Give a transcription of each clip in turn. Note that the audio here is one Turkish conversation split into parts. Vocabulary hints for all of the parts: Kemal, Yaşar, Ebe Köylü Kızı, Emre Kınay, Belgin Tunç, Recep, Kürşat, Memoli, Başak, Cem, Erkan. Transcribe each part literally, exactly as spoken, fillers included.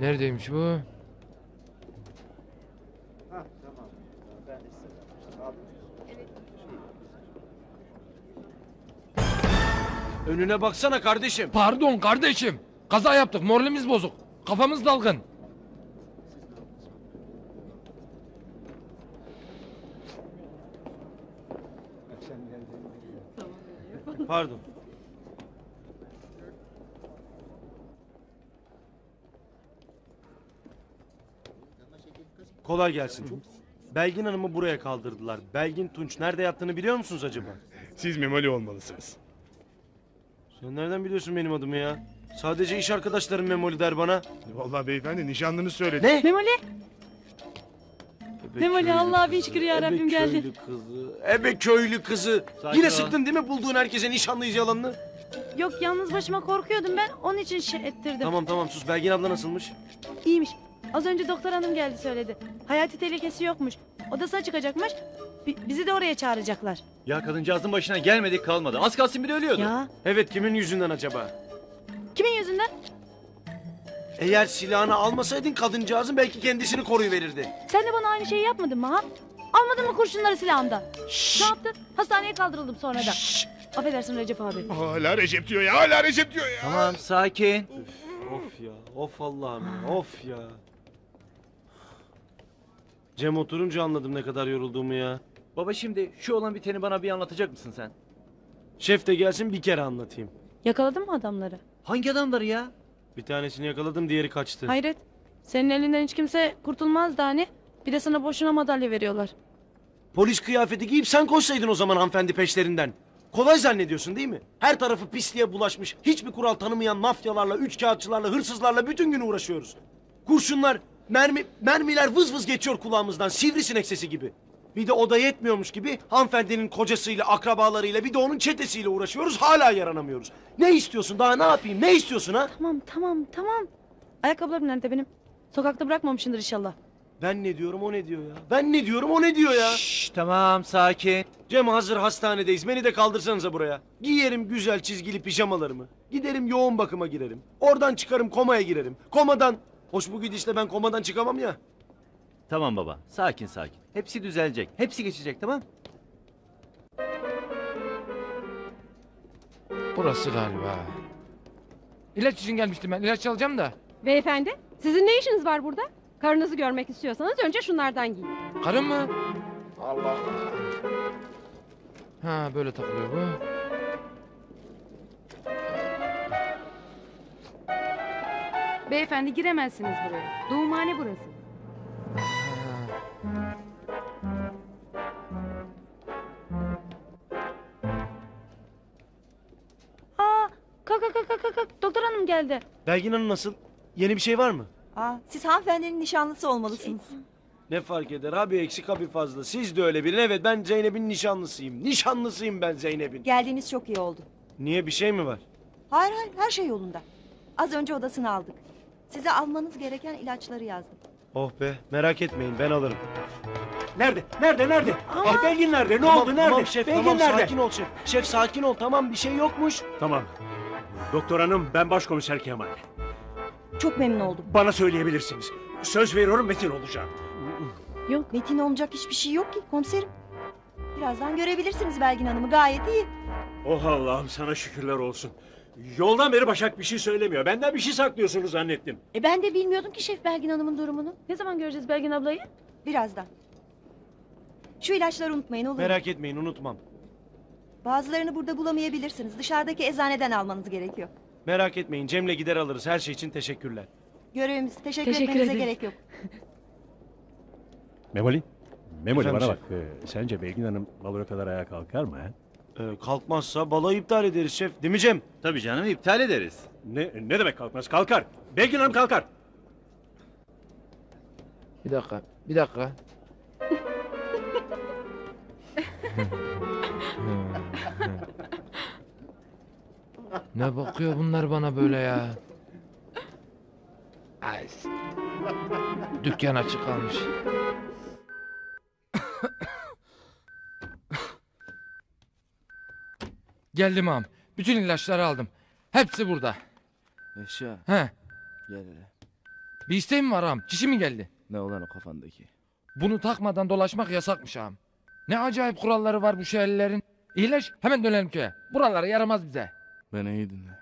Neredeymiş bu? Önüne baksana kardeşim. Pardon kardeşim. Kaza yaptık. Moralimiz bozuk. Kafamız dalgın. Pardon. Kolay gelsin. Belgin Hanım'ı buraya kaldırdılar. Belgin Tunç nerede yattığını biliyor musunuz acaba? Siz Memoli olmalısınız. Sen nereden biliyorsun benim adımı ya? Sadece iş arkadaşlarım Memoli der bana. Vallahi beyefendi nişanlını söyledi. Ne? Memoli. Ebe Memoli Allah bin şükür ya Rabbim geldi. Ebe köylü kızı. Ebe köylü kızı. Sakin Yine ol. Sıktın değil mi bulduğun herkese nişanlıyız yalanını? Yok yalnız başıma korkuyordum ben. Onun için şey ettirdim. Tamam tamam sus. Belgin abla nasılmış? İyiymiş. Az önce doktor hanım geldi söyledi. Hayati tehlikesi yokmuş. Odasına çıkacakmış. Bizi de oraya çağıracaklar. Ya kadıncağızın başına gelmedik kalmadı. Az kalsın biri ölüyordu. Ya. Evet kimin yüzünden acaba? Kimin yüzünden? Eğer silahını almasaydın kadıncağızın belki kendisini koruyuverirdi. Sen de bana aynı şeyi yapmadın mı ha? Almadın mı kurşunları silahımda? Şşş. Ne yaptın? Hastaneye kaldırıldım sonra da. Şşş. Affedersin Recep abi. Hala Recep diyor ya hala Recep diyor ya. Tamam sakin. Üf, of ya of Allah'ım of ya. Cem oturunca anladım ne kadar yorulduğumu ya. Baba şimdi şu olan biteni bana bir anlatacak mısın sen? Şef de gelsin bir kere anlatayım. Yakaladın mı adamları? Hangi adamları ya? Bir tanesini yakaladım diğeri kaçtı. Hayret. Senin elinden hiç kimse kurtulmazdı hani. Bir de sana boşuna madalya veriyorlar. Polis kıyafeti giyip sen koşsaydın o zaman hanımefendi peşlerinden. Kolay zannediyorsun değil mi? Her tarafı pisliğe bulaşmış. Hiçbir kural tanımayan mafyalarla, üçkağıtçılarla, hırsızlarla bütün gün uğraşıyoruz. Kurşunlar... Mermi, mermiler vız vız geçiyor kulağımızdan sivrisinek sesi gibi. Bir de o da yetmiyormuş gibi hanımefendinin kocasıyla, akrabalarıyla bir de onun çetesiyle uğraşıyoruz hala yaranamıyoruz. Ne istiyorsun daha ne yapayım ne istiyorsun ha? Tamam tamam tamam. Ayakkabılarım nerede benim? Sokakta bırakmamışsındır inşallah. Ben ne diyorum o ne diyor ya? Ben ne diyorum o ne diyor ya? Şşş tamam sakin. Cem hazır hastanedeyiz beni de kaldırsanıza buraya. Giyerim güzel çizgili pijamalarımı. Giderim yoğun bakıma girerim. Oradan çıkarım komaya girerim. Komadan... Hoş bu gidişle ben komadan çıkamam ya. Tamam baba, sakin sakin. Hepsi düzelecek, hepsi geçecek tamam? Burası galiba. İlaç için gelmiştim ben, ilaç alacağım da. Beyefendi, sizin ne işiniz var burada? Karınızı görmek istiyorsanız önce şunlardan giyin. Karın mı? Allah Allah. Ha böyle takılıyor bu. Beyefendi giremezsiniz buraya. Doğumhane burası. Aa, kalk kalk kalk kalk kalk. Doktor hanım geldi. Belgin Hanım nasıl? Yeni bir şey var mı? Aa, siz hanımefendinin nişanlısı olmalısınız. Şey. Ne fark eder? Abi eksik abi fazla. Siz de öyle birin. Evet ben Zeynep'in nişanlısıyım. Nişanlısıyım ben Zeynep'in. Geldiğiniz çok iyi oldu. Niye bir şey mi var? Hayır hayır her şey yolunda. Az önce odasını aldık. Size almanız gereken ilaçları yazdım. Oh be merak etmeyin ben alırım. Nerede? Nerede? Nerede? Ah, Belgin nerede? Ne tamam, oldu? Nerede? Tamam şef Belgin tamam nerede? Sakin ol şef. Şef sakin ol tamam bir şey yokmuş. Tamam. Doktor hanım ben başkomiser Kemal. Çok memnun oldum. Bana söyleyebilirsiniz. Söz veriyorum Metin olacağım. Yok Metin olacak hiçbir şey yok ki komiserim. Birazdan görebilirsiniz Belgin Hanım'ı gayet iyi. Oh Allah'ım sana şükürler olsun. Yoldan beri Başak bir şey söylemiyor. Benden bir şey saklıyorsunuz zannettim. E ben de bilmiyordum ki şef Belgin Hanım'ın durumunu. Ne zaman göreceğiz Belgin ablayı? Birazdan. Şu ilaçları unutmayın olur mu? Merak etmeyin unutmam. Bazılarını burada bulamayabilirsiniz. Dışarıdaki eczaneden almanız gerekiyor. Merak etmeyin Cem'le gider alırız. Her şey için teşekkürler. Görevimiz. Teşekkür, Teşekkür etmenize edin. gerek yok. Memoli. Memoli Efendim bana şef. bak. Ee, sence Belgin Hanım balona kadar ayağa kalkar mı? He? Ee, kalkmazsa balayı iptal ederiz şef. Değil mi Cem? Tabii canım iptal ederiz. Ne, ne demek kalkmaz? Kalkar. Belgin Hanım kalkar. Bir dakika. Bir dakika. Ne bakıyor bunlar bana böyle ya? Ay, dükkan açık kalmış. Geldim ağam. Bütün ilaçları aldım. Hepsi burada. Yaşar. He. Gel hele. Bir isteğin mi var ağam? Kişi mi geldi? Ne olan o kafandaki? Bunu takmadan dolaşmak yasakmış ağam. Ne acayip kuralları var bu şehirlerin. İyileş hemen dönelim köye. Buralara yaramaz bize. Beni iyi dinle.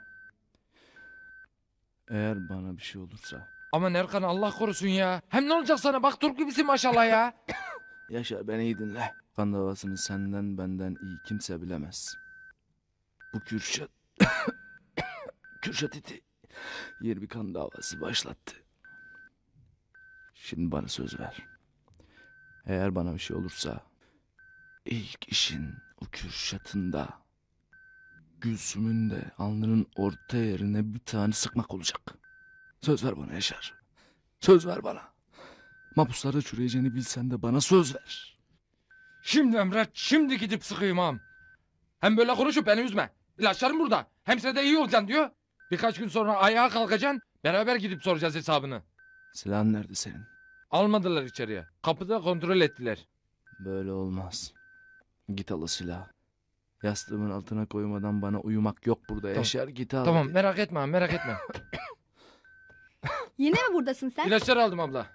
Eğer bana bir şey olursa. Aman Erkan Allah korusun ya. Hem ne olacak sana? Bak Türk gibisin maşallah ya. Yaşar beni iyi dinle. Kan davasını senden benden iyi kimse bilemez. Bu Kürşat Kürşat iti yeni bir kan davası başlattı. Şimdi bana söz ver. Eğer bana bir şey olursa ilk işin o Kürşat'ın da Gülsüm'ün de alnının orta yerine bir tane sıkmak olacak. Söz ver bana Yaşar. Söz ver bana. Mahpuslarda çürüyeceğini bilsen de bana söz ver. Şimdi Emre şimdi gidip sıkayım ağam. Hem böyle konuşup beni üzme. İlaçlarım burada. Hem sen de iyi olacaksın diyor. Birkaç gün sonra ayağa kalkacaksın. Beraber gidip soracağız hesabını. Silahın nerede senin? Almadılar içeriye. Kapıda kontrol ettiler. Böyle olmaz. Git al o silahı. Yastığımın altına koymadan bana uyumak yok burada tamam. Yaşar git al. Tamam merak etme merak etme. Yine mi buradasın sen? İlaçları aldım abla.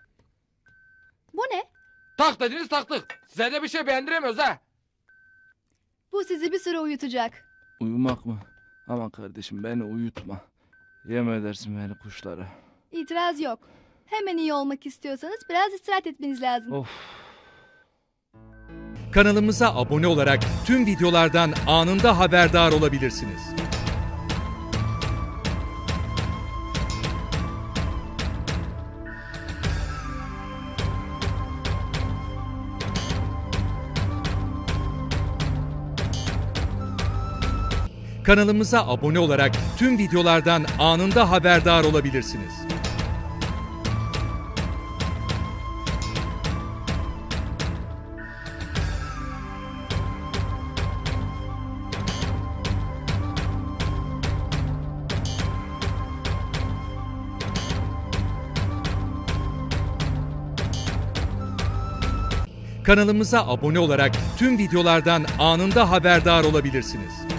Bu ne? Tak dediniz taktık. Size de bir şey beğendiremiyoruz ha. Bu sizi bir süre uyutacak. Uyumak mı? Aman kardeşim beni uyutma. Yem edersin beni kuşlara. İtiraz yok. Hemen iyi olmak istiyorsanız biraz istirahat etmeniz lazım. Of. Kanalımıza abone olarak tüm videolardan anında haberdar olabilirsiniz. Kanalımıza abone olarak tüm videolardan anında haberdar olabilirsiniz. Kanalımıza abone olarak tüm videolardan anında haberdar olabilirsiniz.